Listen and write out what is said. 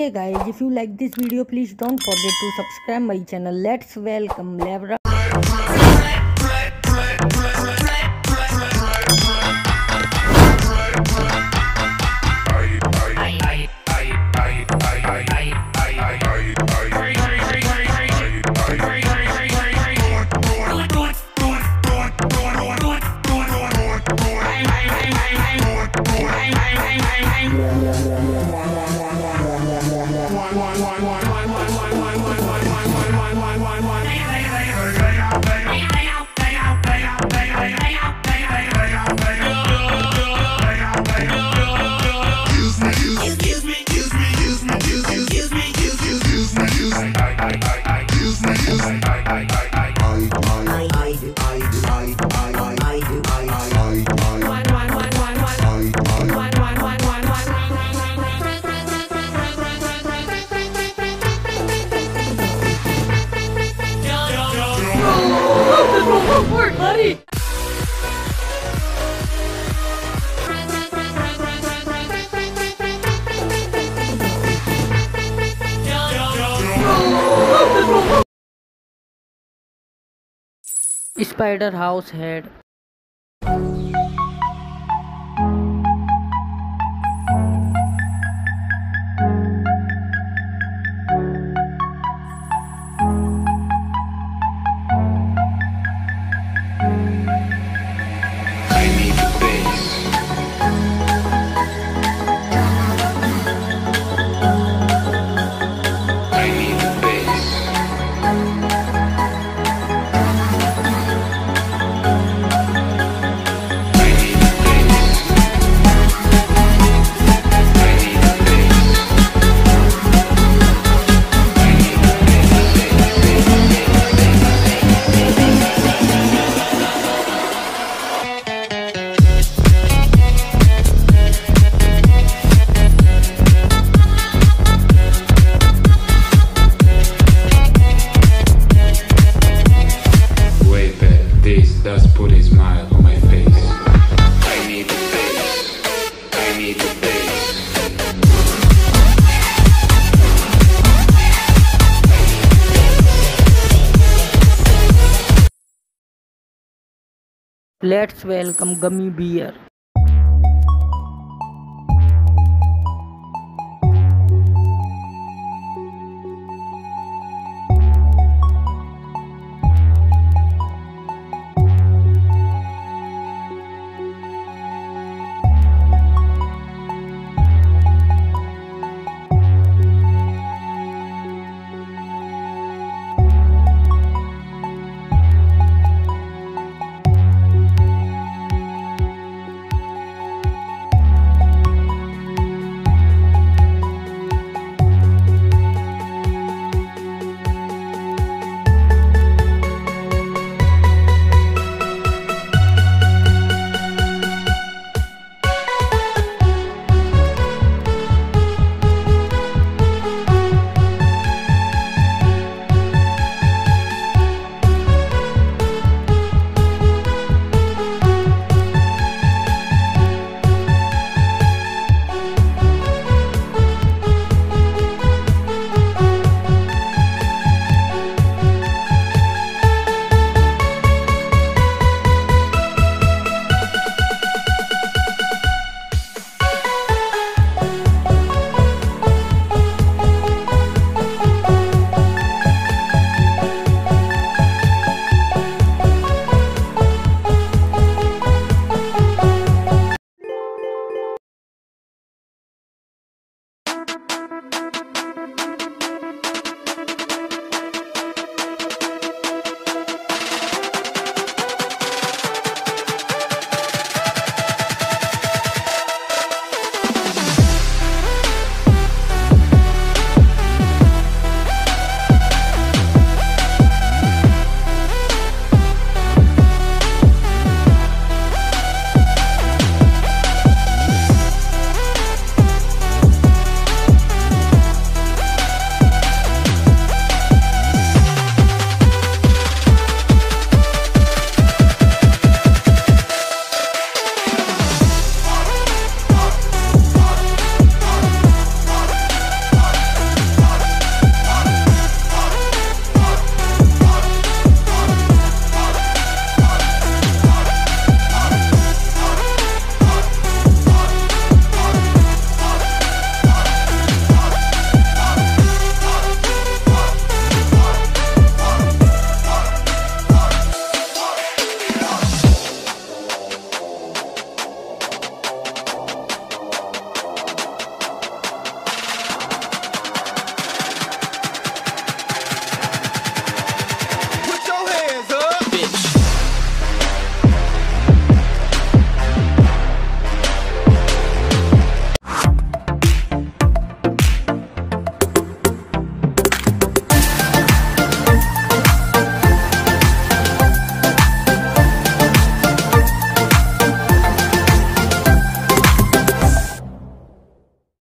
Hey guys, if you like this video, please don't forget to subscribe my channel. Let's welcome Labrador. Spider House Head. Let's welcome Gummy Bear.